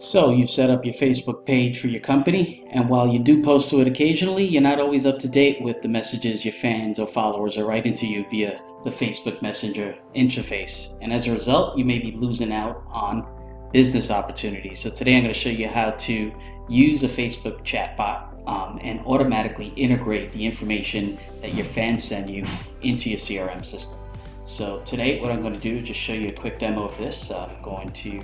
So you've set up your Facebook page for your company, and while you do post to it occasionally, you're not always up to date with the messages your fans or followers are writing to you via the Facebook Messenger interface. And as a result, you may be losing out on business opportunities. So today I'm going to show you how to use a Facebook chatbot and automatically integrate the information that your fans send you into your CRM system. So today what I'm going to do is just show you a quick demo of this. I'm going to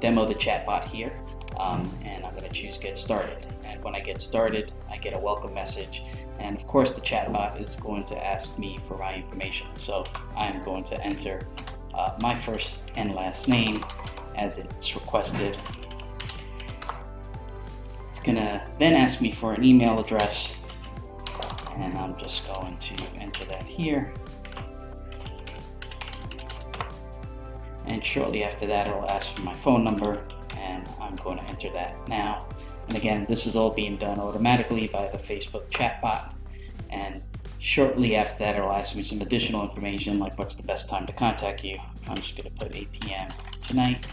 demo the chatbot here, and I'm going to choose Get Started. And when I get started, I get a welcome message, and of course the chatbot is going to ask me for my information. So I'm going to enter my first and last name as it's requested. It's going to then ask me for an email address, and I'm just going to enter that here. And shortly after that, it'll ask for my phone number, and I'm going to enter that now. And again, this is all being done automatically by the Facebook chatbot. And shortly after that, it'll ask me some additional information, like what's the best time to contact you. I'm just going to put 8 p.m. tonight.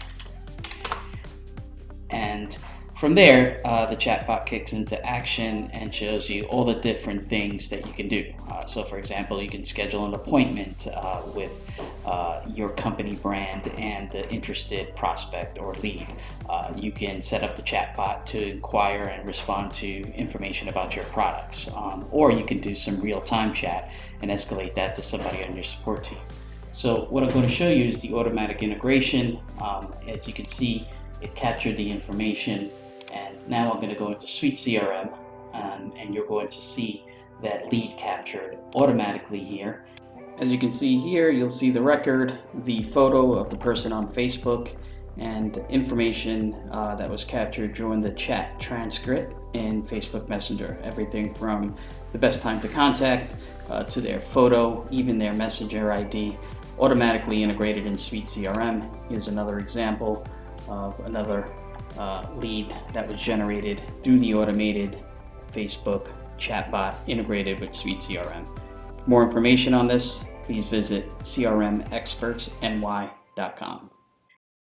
And from there, the chatbot kicks into action and shows you all the different things that you can do. So for example, you can schedule an appointment with your company brand and the interested prospect or lead. You can set up the chatbot to inquire and respond to information about your products, or you can do some real-time chat and escalate that to somebody on your support team. So what I'm going to show you is the automatic integration. As you can see, it captured the information. And now I'm going to go into SuiteCRM, and you're going to see that lead captured automatically here. As you can see here, you'll see the record, the photo of the person on Facebook, and information that was captured during the chat transcript in Facebook Messenger. Everything from the best time to contact to their photo, even their Messenger ID, automatically integrated in SuiteCRM. Here's another example of another lead that was generated through the automated Facebook chatbot integrated with SuiteCRM. For more information on this, please visit CRMExpertsNY.com.